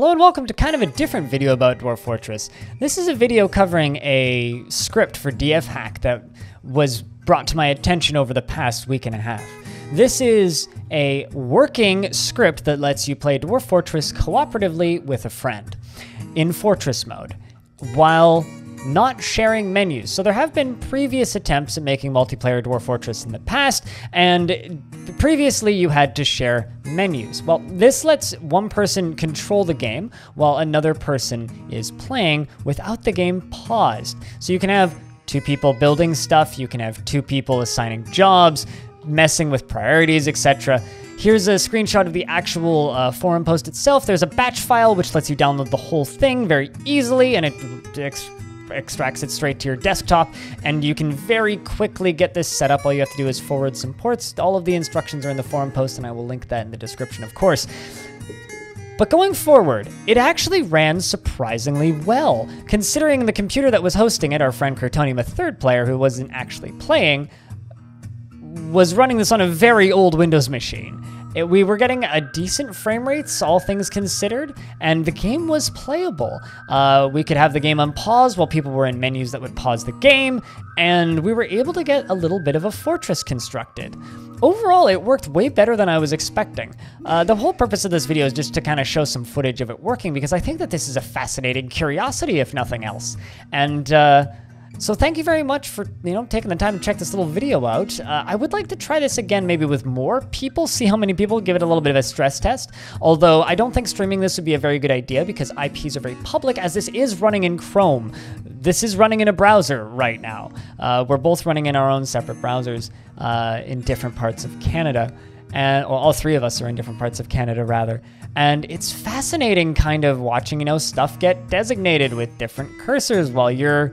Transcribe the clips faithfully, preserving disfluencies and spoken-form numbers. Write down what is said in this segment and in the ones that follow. Hello and welcome to kind of a different video about Dwarf Fortress. This is a video covering a script for DFHack that was brought to my attention over the past week and a half. This is a working script that lets you play Dwarf Fortress cooperatively with a friend in Fortress mode while not sharing menus. So there have been previous attempts at making multiplayer Dwarf Fortress in the past, and previously you had to share menus. Well, this lets one person control the game while another person is playing without the game paused. So you can have two people building stuff, you can have two people assigning jobs, messing with priorities, et cetera. Here's a screenshot of the actual uh, forum post itself. There's a batch file which lets you download the whole thing very easily, and it ex extracts it straight to your desktop, and you can very quickly get this set up. All you have to do is forward some ports. All of the instructions are in the forum post, and I will link that in the description, of course. But going forward, it actually ran surprisingly well, considering the computer that was hosting it, our friend Pfckrutonium, a third player who wasn't actually playing, was running this on a very old Windows machine. It, we were getting a decent frame rates, all things considered, and the game was playable. Uh, we could have the game on pause while people were in menus that would pause the game, and we were able to get a little bit of a fortress constructed. Overall, it worked way better than I was expecting. Uh, the whole purpose of this video is just to kind of show some footage of it working, because I think that this is a fascinating curiosity, if nothing else. And, uh... So thank you very much for, you know, taking the time to check this little video out. Uh, I would like to try this again maybe with more people, see how many people, give it a little bit of a stress test. Although I don't think streaming this would be a very good idea because I Ps are very public, as this is running in Chrome. This is running in a browser right now. Uh, we're both running in our own separate browsers uh, in different parts of Canada. And well, all three of us are in different parts of Canada, rather. And it's fascinating kind of watching, you know, stuff get designated with different cursors while you're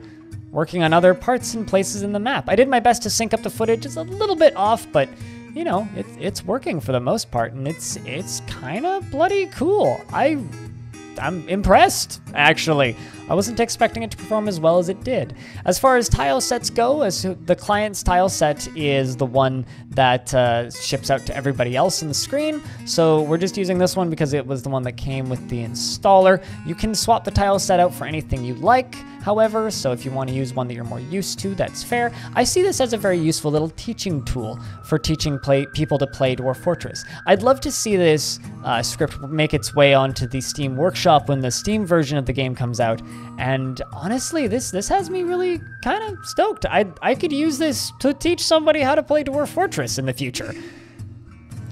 working on other parts and places in the map. I did my best to sync up the footage. It's a little bit off, but you know, it, it's working for the most part, and it's it's kind of bloody cool. I, I'm impressed, actually. I wasn't expecting it to perform as well as it did. As far as tile sets go, as the client's tile set is the one that uh, ships out to everybody else in the screen, so we're just using this one because it was the one that came with the installer. You can swap the tile set out for anything you like, however, so if you want to use one that you're more used to, that's fair. I see this as a very useful little teaching tool for teaching play people to play Dwarf Fortress. I'd love to see this uh, script make its way onto the Steam Workshop when the Steam version of the game comes out. And honestly, this this has me really kind of stoked. I, I could use this to teach somebody how to play Dwarf Fortress in the future.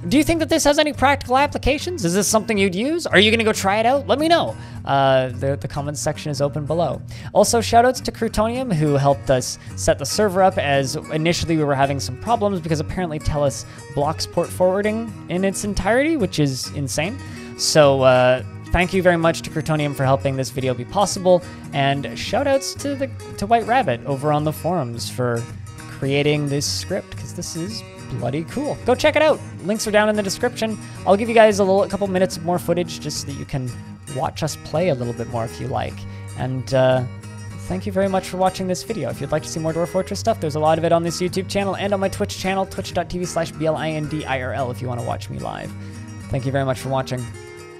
Do you think that this has any practical applications? Is this something you'd use? Are you gonna go try it out? Let me know. Uh, the, the comments section is open below. Also, shoutouts to Pfckrutonium, who helped us set the server up, as initially we were having some problems because apparently TELUS blocks port forwarding in its entirety, which is insane. So, uh, thank you very much to Pfckrutonium for helping this video be possible, and shoutouts to the to White Rabbit over on the forums for creating this script, because this is bloody cool. Go check it out. Links are down in the description. I'll give you guys a little a couple minutes of more footage just so that you can watch us play a little bit more if you like. And uh, thank you very much for watching this video. If you'd like to see more Dwarf Fortress stuff, there's a lot of it on this YouTube channel and on my Twitch channel, twitch dot t v slash blindirl if you want to watch me live. Thank you very much for watching.